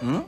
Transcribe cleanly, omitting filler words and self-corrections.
Hmm?